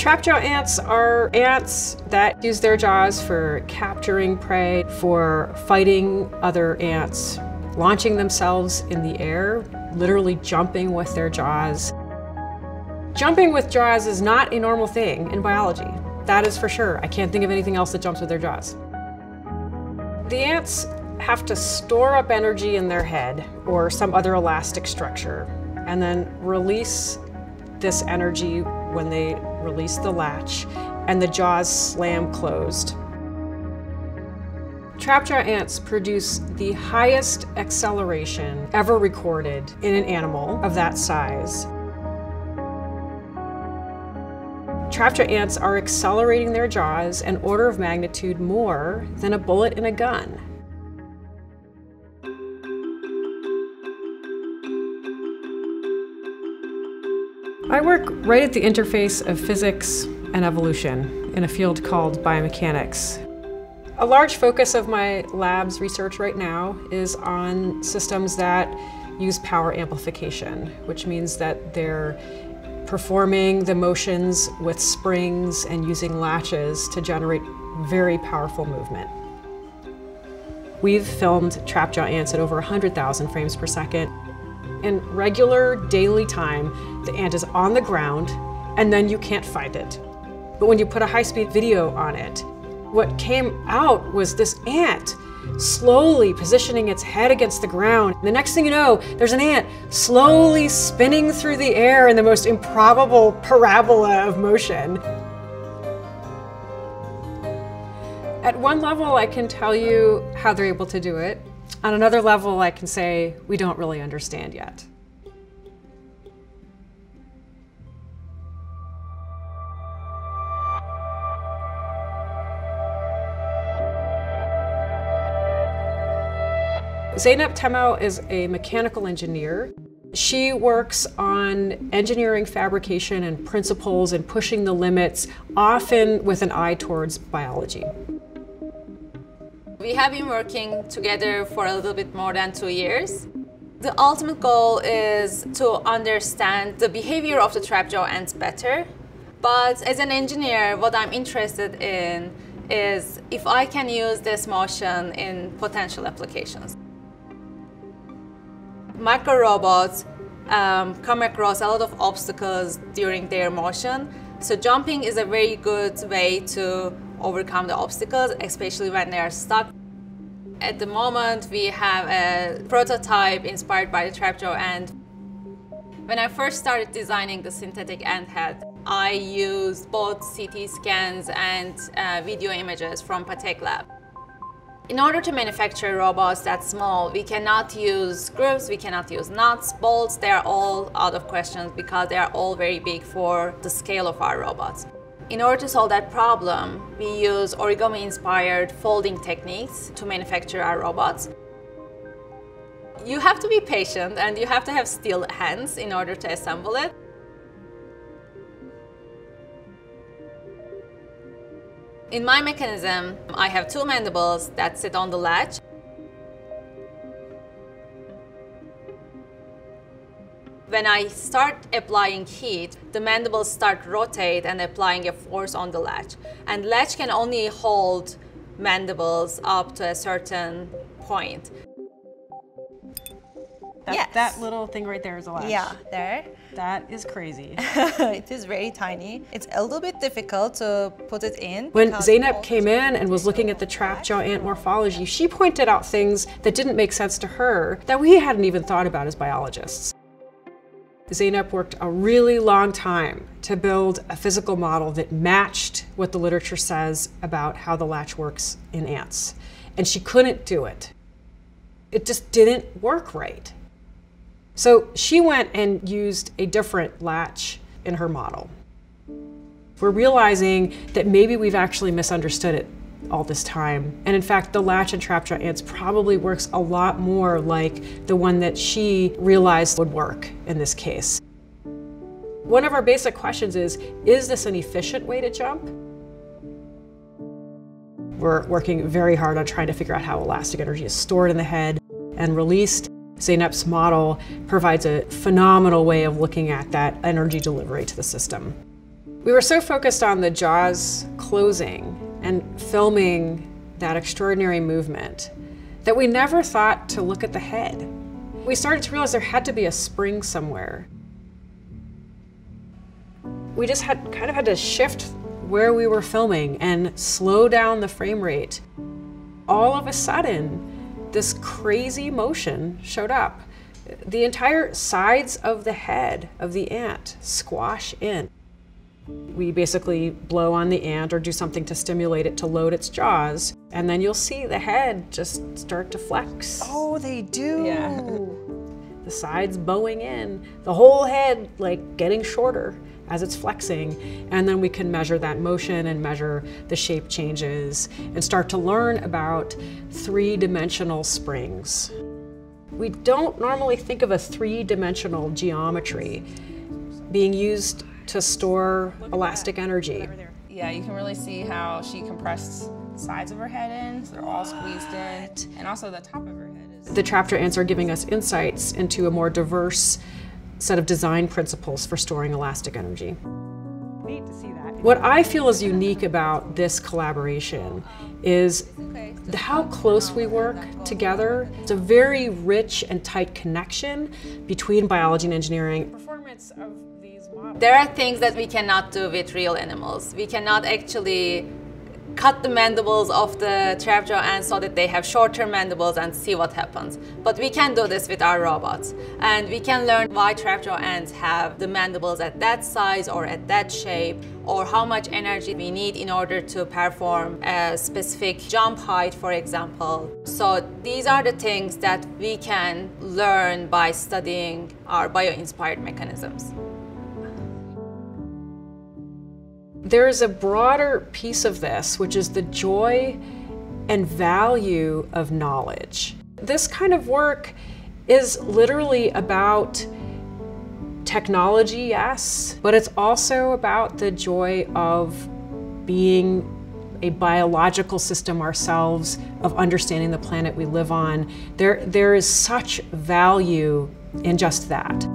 Trapjaw ants are ants that use their jaws for capturing prey, for fighting other ants, launching themselves in the air, literally jumping with their jaws. Jumping with jaws is not a normal thing in biology. That is for sure. I can't think of anything else that jumps with their jaws. The ants have to store up energy in their head or some other elastic structure and then release this energy when they release the latch and the jaws slam closed. Trapjaw ants produce the highest acceleration ever recorded in an animal of that size. Trapjaw ants are accelerating their jaws an order of magnitude more than a bullet in a gun. I work right at the interface of physics and evolution in a field called biomechanics. A large focus of my lab's research right now is on systems that use power amplification, which means that they're performing the motions with springs and using latches to generate very powerful movement. We've filmed trapjaw ants at over 100,000 frames per second. In regular daily time, the ant is on the ground and then you can't find it. But when you put a high-speed video on it, what came out was this ant slowly positioning its head against the ground. The next thing you know, there's an ant slowly spinning through the air in the most improbable parabola of motion. At one level, I can tell you how they're able to do it. On another level, I can say, we don't really understand yet. Zeynep Temel is a mechanical engineer. She works on engineering fabrication and principles and pushing the limits, often with an eye towards biology. We have been working together for a little bit more than 2 years. The ultimate goal is to understand the behavior of the trapjaw ants better. But as an engineer, what I'm interested in is if I can use this motion in potential applications. Microrobots come across a lot of obstacles during their motion. So jumping is a very good way to overcome the obstacles, especially when they are stuck. At the moment, we have a prototype inspired by the trapjaw ant. When I first started designing the synthetic ant head, I used both CT scans and video images from Patek Lab. In order to manufacture robots that small, we cannot use grooves, we cannot use nuts, bolts. They are all out of question because they are all very big for the scale of our robots. In order to solve that problem, we use origami-inspired folding techniques to manufacture our robots. You have to be patient and you have to have steel hands in order to assemble it. In my mechanism, I have 2 mandibles that sit on the latch. When I start applying heat, the mandibles start rotate and applying a force on the latch. And latch can only hold mandibles up to a certain point. That little thing right there is a latch. Yeah, there. That is crazy. It is very tiny. It's a little bit difficult to put it in. When Zeynep came in and was looking at the trapjaw ant morphology, she pointed out things that didn't make sense to her that we hadn't even thought about as biologists. Zeynep worked a really long time to build a physical model that matched what the literature says about how the latch works in ants. And she couldn't do it. It just didn't work right. So she went and used a different latch in her model. We're realizing that maybe we've actually misunderstood it all this time. And in fact, the latch in trapjaw ants probably works a lot more like the one that she realized would work in this case. One of our basic questions is this an efficient way to jump? We're working very hard on trying to figure out how elastic energy is stored in the head and released. Zeynep's model provides a phenomenal way of looking at that energy delivery to the system. We were so focused on the jaws closing and filming that extraordinary movement that we never thought to look at the head. We started to realize there had to be a spring somewhere. We just kind of had to shift where we were filming and slow down the frame rate. All of a sudden, this crazy motion showed up. The entire sides of the head of the ant squash in. We basically blow on the ant or do something to stimulate it to load its jaws, and then you'll see the head just start to flex. Oh, they do. Yeah. The sides bowing in, the whole head like getting shorter as it's flexing, and then we can measure that motion and measure the shape changes and start to learn about three-dimensional springs. We don't normally think of a three-dimensional geometry being used to store elastic energy. Yeah, you can really see how she compressed the sides of her head in, so they're all squeezed in, and also the top of her head is... The trapjaw ants are giving us insights into a more diverse set of design principles for storing elastic energy. Neat to see that. What I feel is unique about this collaboration is how close we work together. It's a very rich and tight connection between biology and engineering. Performance of these models. There are things that we cannot do with real animals. We cannot actually cut the mandibles of the trapjaw ants so that they have shorter mandibles and see what happens. But we can do this with our robots. And we can learn why trapjaw ants have the mandibles at that size or at that shape, or how much energy we need in order to perform a specific jump height, for example. So these are the things that we can learn by studying our bio-inspired mechanisms. There is a broader piece of this, which is the joy and value of knowledge. This kind of work is literally about technology, yes, but it's also about the joy of being a biological system ourselves, of understanding the planet we live on. There is such value in just that.